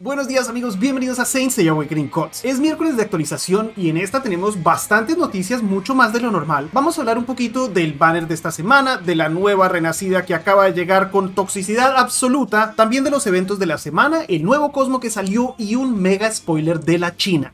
Buenos días amigos, bienvenidos a Saint Seiya Awakening. Es miércoles de actualización y en esta tenemos bastantes noticias, mucho más de lo normal. Vamos a hablar un poquito del banner de esta semana, de la nueva renacida que acaba de llegar con toxicidad absoluta, también de los eventos de la semana, el nuevo cosmo que salió y un mega spoiler de la China.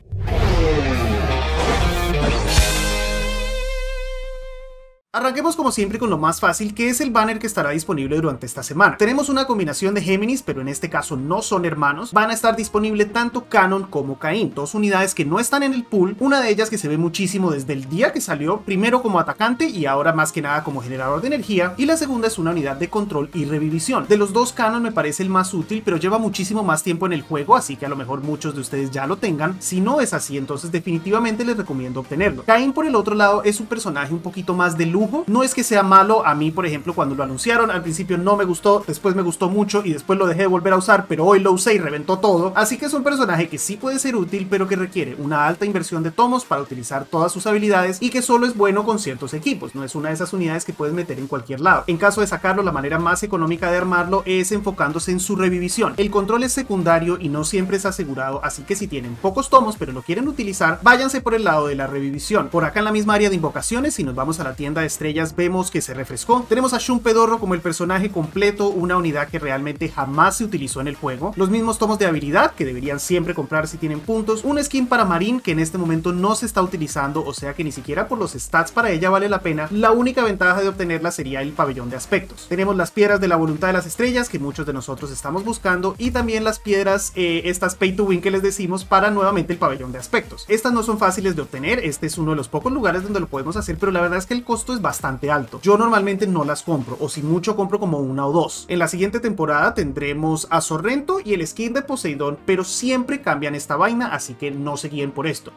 Arranquemos como siempre con lo más fácil, que es el banner que estará disponible durante esta semana. Tenemos una combinación de Géminis, pero en este caso no son hermanos. Van a estar disponible tanto Kanon como Caín, dos unidades que no están en el pool, una de ellas que se ve muchísimo desde el día que salió, primero como atacante y ahora más que nada como generador de energía, y la segunda es una unidad de control y revivisión. De los dos, Kanon me parece el más útil, pero lleva muchísimo más tiempo en el juego, así que a lo mejor muchos de ustedes ya lo tengan. Si no es así, entonces definitivamente les recomiendo obtenerlo. Caín, por el otro lado, es un personaje un poquito más de luz. No es que sea malo, a mí por ejemplo cuando lo anunciaron al principio no me gustó, después me gustó mucho y después lo dejé de volver a usar, pero hoy lo usé y reventó todo, así que es un personaje que sí puede ser útil, pero que requiere una alta inversión de tomos para utilizar todas sus habilidades y que solo es bueno con ciertos equipos, no es una de esas unidades que puedes meter en cualquier lado. En caso de sacarlo, la manera más económica de armarlo es enfocándose en su revivisión. El control es secundario y no siempre es asegurado, así que si tienen pocos tomos pero lo quieren utilizar, váyanse por el lado de la revivisión. Por acá en la misma área de invocaciones, si nos vamos a la tienda de estrellas, vemos que se refrescó. Tenemos a Shun Pedorro como el personaje completo, una unidad que realmente jamás se utilizó en el juego, los mismos tomos de habilidad que deberían siempre comprar si tienen puntos, un skin para Marin que en este momento no se está utilizando, o sea que ni siquiera por los stats para ella vale la pena, la única ventaja de obtenerla sería el pabellón de aspectos. Tenemos las piedras de la voluntad de las estrellas que muchos de nosotros estamos buscando y también las piedras, estas pay to win que les decimos, para nuevamente el pabellón de aspectos. Estas no son fáciles de obtener, este es uno de los pocos lugares donde lo podemos hacer, pero la verdad es que el costo es bastante alto. Yo normalmente no las compro, o si mucho compro como una o dos. En la siguiente temporada tendremos a Sorrento y el skin de Poseidón, pero siempre cambian esta vaina, así que no se guíen por esto.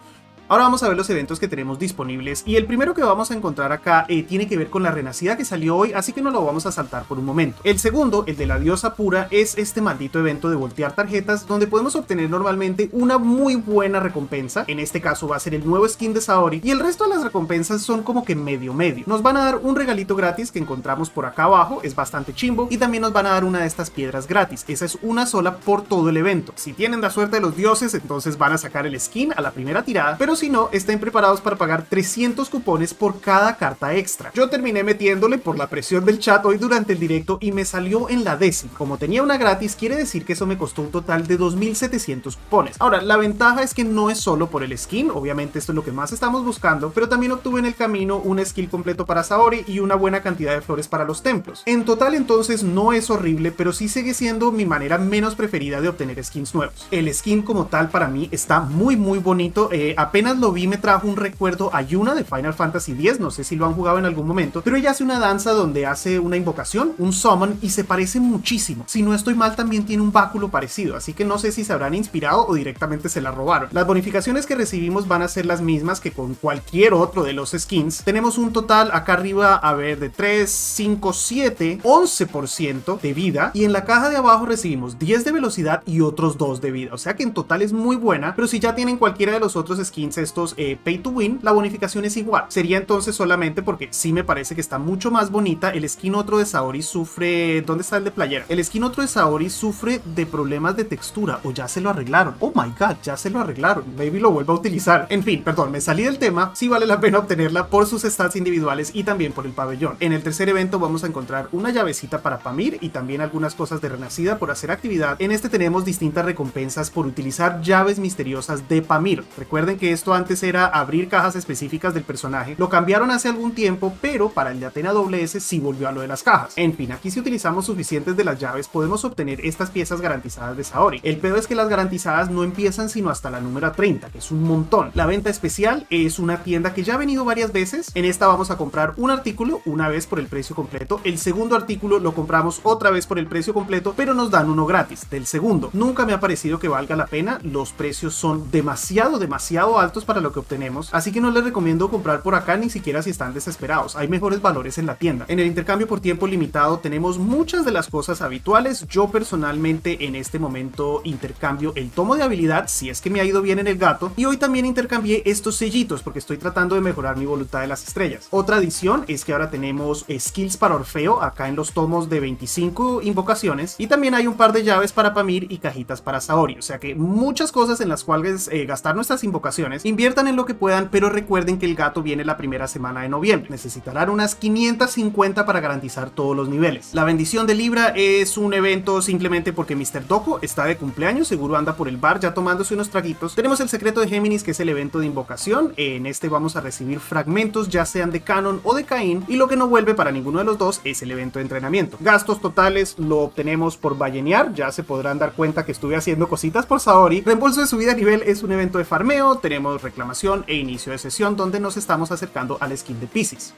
Ahora vamos a ver los eventos que tenemos disponibles y el primero que vamos a encontrar acá tiene que ver con la renacida que salió hoy, así que no lo vamos a saltar por un momento. El segundo, el de la diosa pura, es este maldito evento de voltear tarjetas donde podemos obtener normalmente una muy buena recompensa, en este caso va a ser el nuevo skin de Saori, y el resto de las recompensas son como que medio medio. Nos van a dar un regalito gratis que encontramos por acá abajo, es bastante chimbo, y también nos van a dar una de estas piedras gratis, esa es una sola por todo el evento. Si tienen la suerte de los dioses, entonces van a sacar el skin a la primera tirada, pero si no, estén preparados para pagar 300 cupones por cada carta extra. Yo terminé metiéndole por la presión del chat hoy durante el directo y me salió en la décima. Como tenía una gratis, quiere decir que eso me costó un total de 2700 cupones. Ahora, la ventaja es que no es solo por el skin, obviamente esto es lo que más estamos buscando, pero también obtuve en el camino un skill completo para Saori y una buena cantidad de flores para los templos. En total entonces no es horrible, pero sí sigue siendo mi manera menos preferida de obtener skins nuevos. El skin como tal para mí está muy bonito, apenas lo vi me trajo un recuerdo a Yuna de Final Fantasy X, no sé si lo han jugado en algún momento, pero ella hace una danza donde hace una invocación, un summon, y se parece muchísimo. Si no estoy mal también tiene un báculo parecido, así que no sé si se habrán inspirado o directamente se la robaron. Las bonificaciones que recibimos van a ser las mismas que con cualquier otro de los skins. Tenemos un total acá arriba, a ver, de 3, 5, 7, 11% de vida, y en la caja de abajo recibimos 10 de velocidad y otros 2 de vida, o sea que en total es muy buena, pero si ya tienen cualquiera de los otros skins estos pay to win, la bonificación es igual. Sería entonces solamente porque sí me parece que está mucho más bonita. El skin otro de Saori sufre... ¿Dónde está el de playera? El skin otro de Saori sufre de problemas de textura, o ya se lo arreglaron. Oh my god, ya se lo arreglaron. Maybe lo vuelvo a utilizar. En fin, perdón, me salí del tema. Sí vale la pena obtenerla por sus stats individuales y también por el pabellón. En el tercer evento vamos a encontrar una llavecita para Pamir y también algunas cosas de renacida por hacer actividad. En este tenemos distintas recompensas por utilizar llaves misteriosas de Pamir. Recuerden que esto antes era abrir cajas específicas del personaje, lo cambiaron hace algún tiempo, pero para el de Atena WS sí volvió a lo de las cajas. En fin, aquí si utilizamos suficientes de las llaves podemos obtener estas piezas garantizadas de Saori. El pedo es que las garantizadas no empiezan sino hasta la número 30, que es un montón. La venta especial es una tienda que ya ha venido varias veces, en esta vamos a comprar un artículo una vez por el precio completo, el segundo artículo lo compramos otra vez por el precio completo, pero nos dan uno gratis del segundo. Nunca me ha parecido que valga la pena, los precios son demasiado altos baratos para lo que obtenemos, así que no les recomiendo comprar por acá ni siquiera si están desesperados, hay mejores valores en la tienda. En el intercambio por tiempo limitado tenemos muchas de las cosas habituales. Yo personalmente en este momento intercambio el tomo de habilidad si es que me ha ido bien en el gato, y hoy también intercambié estos sellitos porque estoy tratando de mejorar mi voluntad de las estrellas. Otra adición es que ahora tenemos skills para Orfeo acá en los tomos de 25 invocaciones, y también hay un par de llaves para Pamir y cajitas para Saori, o sea que muchas cosas en las cuales gastar nuestras invocaciones. Inviertan en lo que puedan, pero recuerden que el gato viene la primera semana de noviembre, necesitarán unas 550 para garantizar todos los niveles. La bendición de Libra es un evento simplemente porque Mr. Doko está de cumpleaños, seguro anda por el bar ya tomándose unos traguitos. Tenemos el secreto de Géminis, que es el evento de invocación, en este vamos a recibir fragmentos ya sean de Kanon o de Caín, y lo que no vuelve para ninguno de los dos es el evento de entrenamiento. Gastos totales lo obtenemos por ballenear, ya se podrán dar cuenta que estuve haciendo cositas por Saori. Reembolso de subida a nivel es un evento de farmeo, tenemos reclamación e inicio de sesión donde nos estamos acercando al skin de Piscis.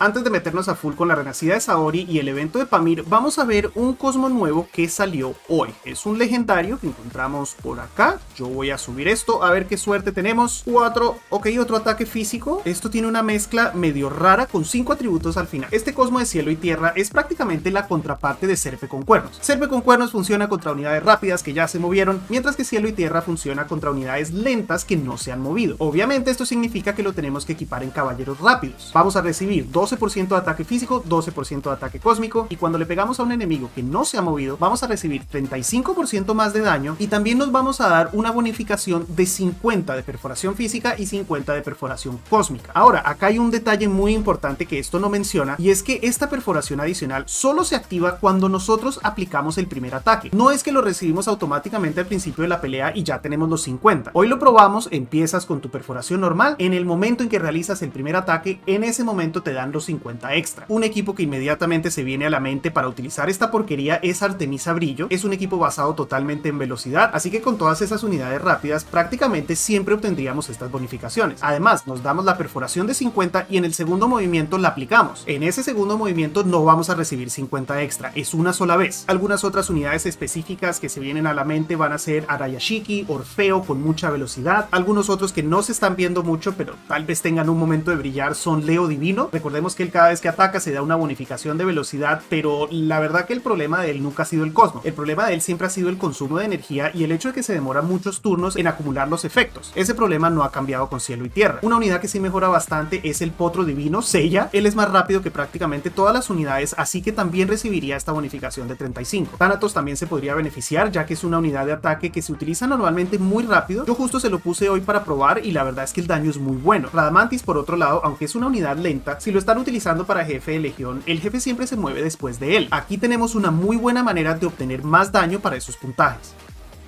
Antes de meternos a full con la renacida de Saori y el evento de Pamir, vamos a ver un cosmo nuevo que salió hoy. Es un legendario que encontramos por acá. Yo voy a subir esto, a ver qué suerte tenemos. 4, ok, otro ataque físico. Esto tiene una mezcla medio rara con 5 atributos al final. Este cosmo de cielo y tierra es prácticamente la contraparte de Serpe con cuernos. Serpe con cuernos funciona contra unidades rápidas que ya se movieron, mientras que cielo y tierra funciona contra unidades lentas que no se han movido. Obviamente esto significa que lo tenemos que equipar en caballeros rápidos. Vamos a recibir 12% de ataque físico, 12% de ataque cósmico, y cuando le pegamos a un enemigo que no se ha movido vamos a recibir 35% más de daño, y también nos vamos a dar una bonificación de 50 de perforación física y 50 de perforación cósmica. Ahora, acá hay un detalle muy importante que esto no menciona, y es que esta perforación adicional solo se activa cuando nosotros aplicamos el primer ataque. No es que lo recibimos automáticamente al principio de la pelea y ya tenemos los 50. Hoy lo probamos, empiezas con tu perforación normal, en el momento en que realizas el primer ataque, en ese momento te dan los 50 extra. Un equipo que inmediatamente se viene a la mente para utilizar esta porquería es Artemisa Brillo. Es un equipo basado totalmente en velocidad, así que con todas esas unidades rápidas prácticamente siempre obtendríamos estas bonificaciones. Además, nos damos la perforación de 50 y en el segundo movimiento la aplicamos. En ese segundo movimiento no vamos a recibir 50 extra, es una sola vez. Algunas otras unidades específicas que se vienen a la mente van a ser Arayashiki, Orfeo con mucha velocidad. Algunos otros que no se están viendo mucho pero tal vez tengan un momento de brillar son Leo Divino. Recordemos que él cada vez que ataca se da una bonificación de velocidad, pero la verdad que el problema de él nunca ha sido el cosmo, el problema de él siempre ha sido el consumo de energía y el hecho de que se demora muchos turnos en acumular los efectos. Ese problema no ha cambiado con cielo y tierra. Una unidad que sí mejora bastante es el potro divino Sella, él es más rápido que prácticamente todas las unidades, así que también recibiría esta bonificación de 35. Thanatos también se podría beneficiar, ya que es una unidad de ataque que se utiliza normalmente muy rápido. Yo justo se lo puse hoy para probar y la verdad es que el daño es muy bueno. Radamantis, por otro lado, aunque es una unidad lenta, si lo están utilizando para jefe de legión, el jefe siempre se mueve después de él. Aquí tenemos una muy buena manera de obtener más daño para esos puntajes.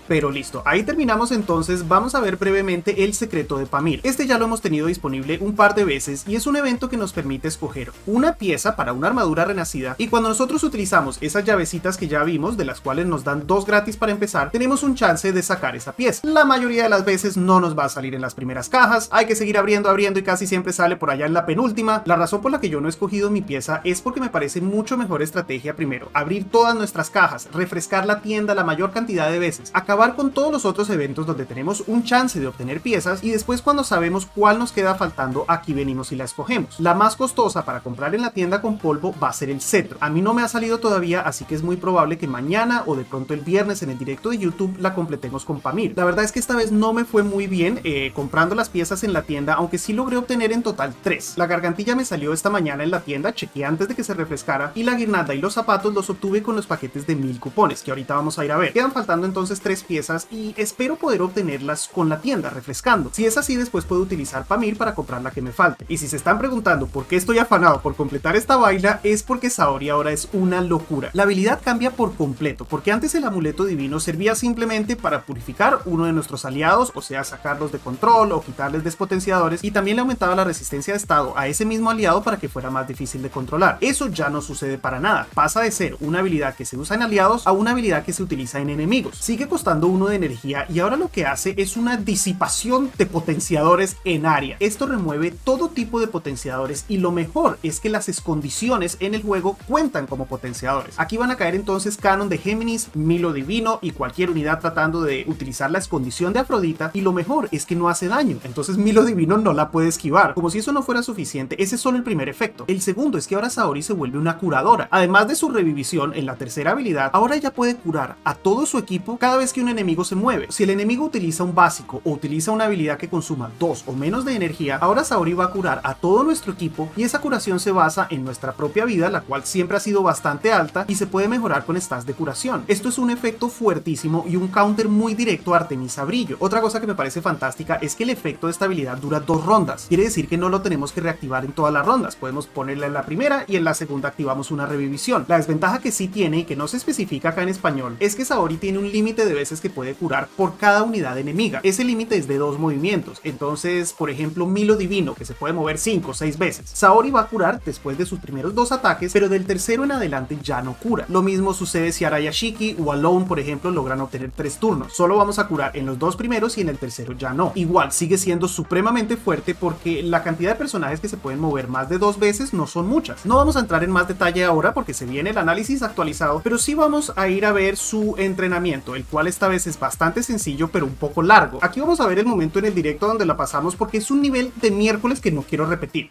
Pero listo, ahí terminamos entonces. Vamos a ver brevemente el secreto de Pamir. Este ya lo hemos tenido disponible un par de veces y es un evento que nos permite escoger una pieza para una armadura renacida, y cuando nosotros utilizamos esas llavecitas que ya vimos, de las cuales nos dan 2 gratis para empezar, tenemos un chance de sacar esa pieza. La mayoría de las veces no nos va a salir en las primeras cajas, hay que seguir abriendo y casi siempre sale por allá en la penúltima. La razón por la que yo no he escogido mi pieza es porque me parece mucho mejor estrategia primero abrir todas nuestras cajas, refrescar la tienda la mayor cantidad de veces, acabar con todos los otros eventos donde tenemos un chance de obtener piezas, y después cuando sabemos cuál nos queda faltando aquí venimos y la escogemos. La más costosa para comprar en la tienda con polvo va a ser el cetro. A mí no me ha salido todavía, así que es muy probable que mañana o de pronto el viernes en el directo de YouTube la completemos con Pamir. La verdad es que esta vez no me fue muy bien comprando las piezas en la tienda, aunque sí logré obtener en total 3. La gargantilla me salió esta mañana en la tienda, chequeé antes de que se refrescara, y la guirnalda y los zapatos los obtuve con los paquetes de 1000 cupones que ahorita vamos a ir a ver. Quedan faltando entonces 3 piezas y espero poder obtenerlas con la tienda refrescando. Si es así, después puedo utilizar Pamir para comprar la que me falte. Y si se están preguntando por qué estoy afanado por completar esta vaina, es porque Saori ahora es una locura. La habilidad cambia por completo, porque antes el amuleto divino servía simplemente para purificar uno de nuestros aliados, o sea, sacarlos de control o quitarles despotenciadores, y también le aumentaba la resistencia de estado a ese mismo aliado para que fuera más difícil de controlar. Eso ya no sucede para nada, pasa de ser una habilidad que se usa en aliados a una habilidad que se utiliza en enemigos. Sigue costando gastando uno de energía y ahora lo que hace es una disipación de potenciadores en área. Esto remueve todo tipo de potenciadores y lo mejor es que las escondiciones en el juego cuentan como potenciadores. Aquí van a caer entonces Canon de Géminis, Milo Divino y cualquier unidad tratando de utilizar la escondición de Afrodita, y lo mejor es que no hace daño, entonces Milo Divino no la puede esquivar. Como si eso no fuera suficiente, ese es solo el primer efecto. El segundo es que ahora Saori se vuelve una curadora. Además de su revivisión en la tercera habilidad, ahora ella puede curar a todo su equipo cada vez que un enemigo se mueve. Si el enemigo utiliza un básico o utiliza una habilidad que consuma 2 o menos de energía, ahora Saori va a curar a todo nuestro equipo, y esa curación se basa en nuestra propia vida, la cual siempre ha sido bastante alta y se puede mejorar con stats de curación. Esto es un efecto fuertísimo y un counter muy directo a Artemisa Brillo. Otra cosa que me parece fantástica es que el efecto de esta habilidad dura 2 rondas. Quiere decir que no lo tenemos que reactivar en todas las rondas, podemos ponerla en la primera y en la segunda activamos una revivisión. La desventaja que sí tiene y que no se especifica acá en español es que Saori tiene un límite de veces que puede curar por cada unidad enemiga. Ese límite es de 2 movimientos, entonces por ejemplo Milo Divino, que se puede mover 5 o 6 veces, Saori va a curar después de sus primeros 2 ataques, pero del tercero en adelante ya no cura. Lo mismo sucede si Arayashiki o Alone por ejemplo logran obtener 3 turnos, solo vamos a curar en los 2 primeros y en el tercero ya no. Igual sigue siendo supremamente fuerte porque la cantidad de personajes que se pueden mover más de 2 veces no son muchas. No vamos a entrar en más detalle ahora porque se viene el análisis actualizado, pero sí vamos a ir a ver su entrenamiento, el cual esta vez es bastante sencillo pero un poco largo. Aquí vamos a ver el momento en el directo donde la pasamos porque es un nivel de miércoles que no quiero repetir.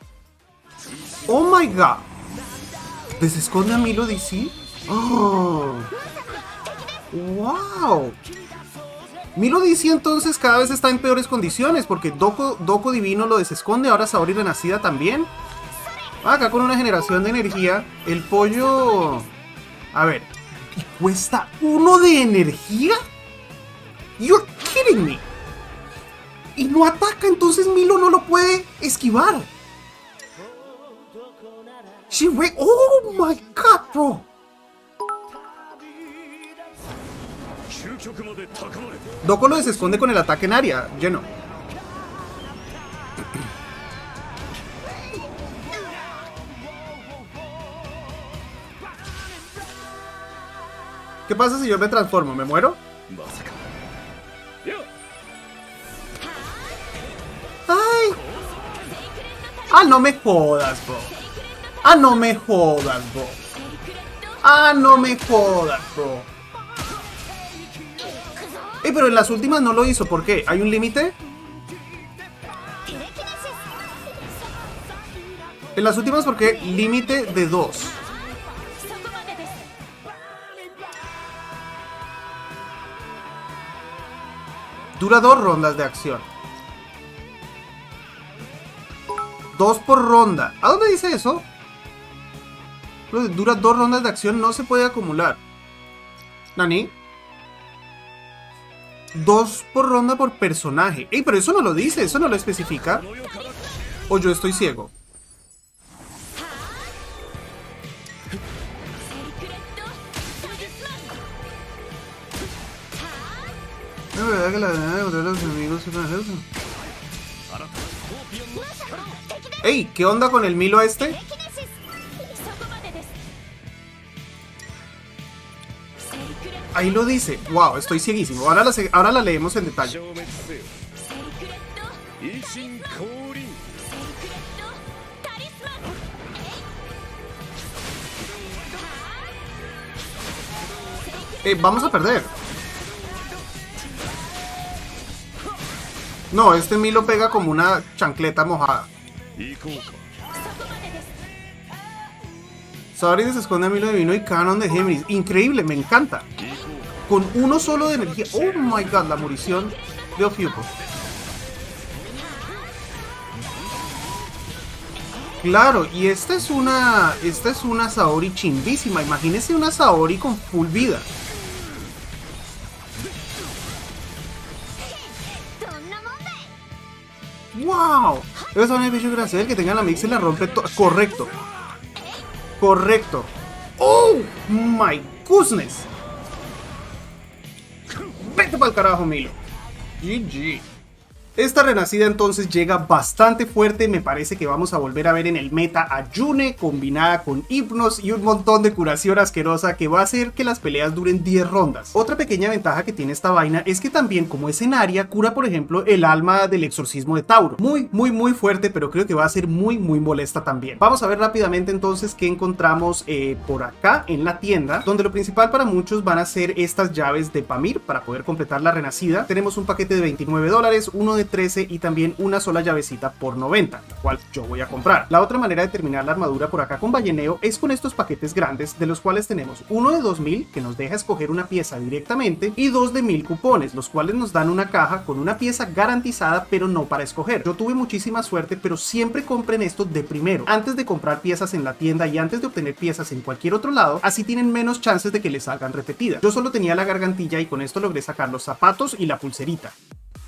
¡Oh my god! ¿Desesconde a Milo DC? ¡Oh! ¡Wow! Milo DC entonces cada vez está en peores condiciones porque Dohko Divino lo desesconde, ahora Saori Renacida también. Acá con una generación de energía, el pollo... A ver... ¿Y cuesta 1 de energía? You're kidding me. Y no ataca, entonces Milo no lo puede esquivar. Oh my god, bro. Doko lo desesconde con el ataque en área, lleno. ¿Qué pasa si yo me transformo? ¿Me muero? ¡Ay! ¡Ah, no me jodas, bro! ¡Ah, no me jodas, bro! ¡Ah, no me jodas, bro! ¡Ey, pero en las últimas no lo hizo! ¿Por qué? ¿Hay un límite? En las últimas porque límite de 2. Dura 2 rondas de acción. 2 por ronda. ¿A dónde dice eso? Dura 2 rondas de acción, no se puede acumular. ¿Nani? 2 por ronda por personaje. Ey, pero eso no lo dice, eso no lo especifica. O yo estoy ciego. Es verdad que la verdad de encontrar a los enemigos es una cosa. ¡Ey! ¿Qué onda con el Milo este? Ahí lo dice. ¡Wow! Estoy cieguísimo. Ahora la leemos en detalle. Vamos a perder. No, este Milo pega como una chancleta mojada. Saori desesconde a Milo Divino y Canon de Géminis. Increíble, me encanta. Con 1 solo de energía. Oh my god, la morición de Ofiuco. Claro, y esta es una Saori chimbísima. Imagínense una Saori con full vida. ¡Wow! Debe ser un edificio gracias que tenga la mix y la rompe todo. Correcto. Correcto. ¡Oh! ¡My goodness! ¡Vete para el carajo, Milo! GG. Esta renacida entonces llega bastante fuerte. Me parece que vamos a volver a ver en el meta a Yune combinada con Hipnos y un montón de curación asquerosa que va a hacer que las peleas duren 10 rondas. Otra pequeña ventaja que tiene esta vaina es que también como escenaria cura por ejemplo el alma del exorcismo de Tauro. Muy fuerte, pero creo que va a ser muy molesta también. Vamos a ver rápidamente entonces qué encontramos por acá en la tienda, donde lo principal para muchos van a ser estas llaves de Pamir para poder completar la renacida. Tenemos un paquete de $29, uno de 13 y también una sola llavecita por 90, la cual yo voy a comprar. La otra manera de terminar la armadura por acá con balleneo es con estos paquetes grandes, de los cuales tenemos uno de 2000 que nos deja escoger una pieza directamente y dos de 1000 cupones, los cuales nos dan una caja con una pieza garantizada pero no para escoger. Yo tuve muchísima suerte, pero siempre compren esto de primero, antes de comprar piezas en la tienda y antes de obtener piezas en cualquier otro lado, así tienen menos chances de que les salgan repetidas. Yo solo tenía la gargantilla y con esto logré sacar los zapatos y la pulserita.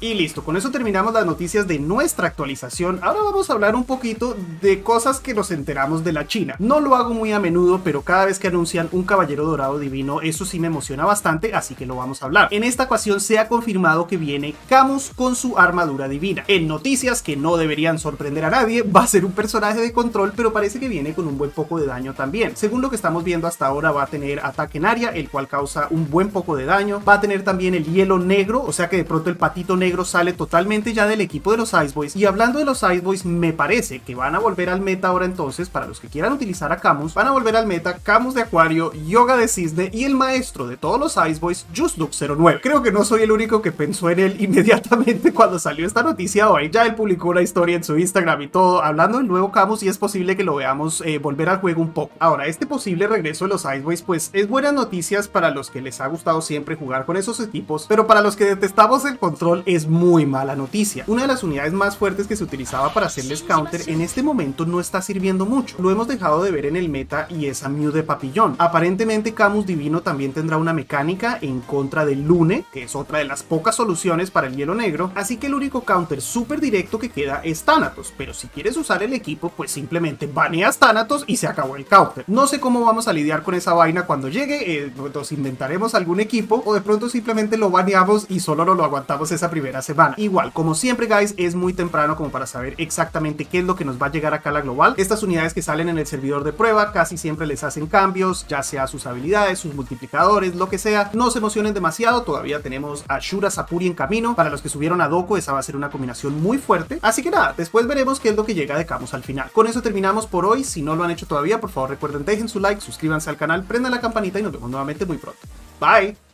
Y listo, con eso terminamos las noticias de nuestra actualización. Ahora vamos a hablar un poquito de cosas que nos enteramos de la China. No lo hago muy a menudo, pero cada vez que anuncian un caballero dorado divino, eso sí me emociona bastante, así que lo vamos a hablar. En esta ocasión se ha confirmado que viene Camus con su armadura divina. En noticias que no deberían sorprender a nadie, va a ser un personaje de control, pero parece que viene con un buen poco de daño también. Según lo que estamos viendo hasta ahora, va a tener ataque en área, el cual causa un buen poco de daño. Va a tener también el hielo negro, o sea que de pronto el patito negro sale totalmente ya del equipo de los Ice Boys. Y hablando de los Ice Boys, me parece que van a volver al meta ahora entonces. Para los que quieran utilizar a Camus, van a volver al meta Camus de Acuario, Yoga de Cisne y el maestro de todos los Ice Boys, JustDuke09. Creo que no soy el único que pensó en él inmediatamente cuando salió esta noticia hoy. Ya él publicó una historia en su Instagram y todo, hablando del nuevo Camus, y es posible que lo veamos volver al juego un poco. Ahora, este posible regreso de los Ice Boys, pues es buenas noticias para los que les ha gustado siempre jugar con esos equipos, pero para los que detestamos el control es muy mala noticia. Una de las unidades más fuertes que se utilizaba para hacerles counter en este momento no está sirviendo mucho. Lo hemos dejado de ver en el meta y es a Mew de Papillón. Aparentemente Camus Divino también tendrá una mecánica en contra del Lune, que es otra de las pocas soluciones para el hielo negro, así que el único counter súper directo que queda es Thanatos, pero si quieres usar el equipo pues simplemente baneas Thanatos y se acabó el counter. No sé cómo vamos a lidiar con esa vaina cuando llegue, nos inventaremos algún equipo o de pronto simplemente lo baneamos y solo no lo aguantamos esa primera semana. Igual, como siempre guys, es muy temprano como para saber exactamente qué es lo que nos va a llegar acá a la global. Estas unidades que salen en el servidor de prueba casi siempre les hacen cambios, ya sea sus habilidades, sus multiplicadores, lo que sea. No se emocionen demasiado, todavía tenemos a Shura Sapuri en camino. Para los que subieron a Dohko, esa va a ser una combinación muy fuerte, así que nada, después veremos qué es lo que llega de Camus al final. Con eso terminamos por hoy. Si no lo han hecho todavía, por favor recuerden, dejen su like, suscríbanse al canal, prendan la campanita y nos vemos nuevamente muy pronto. Bye.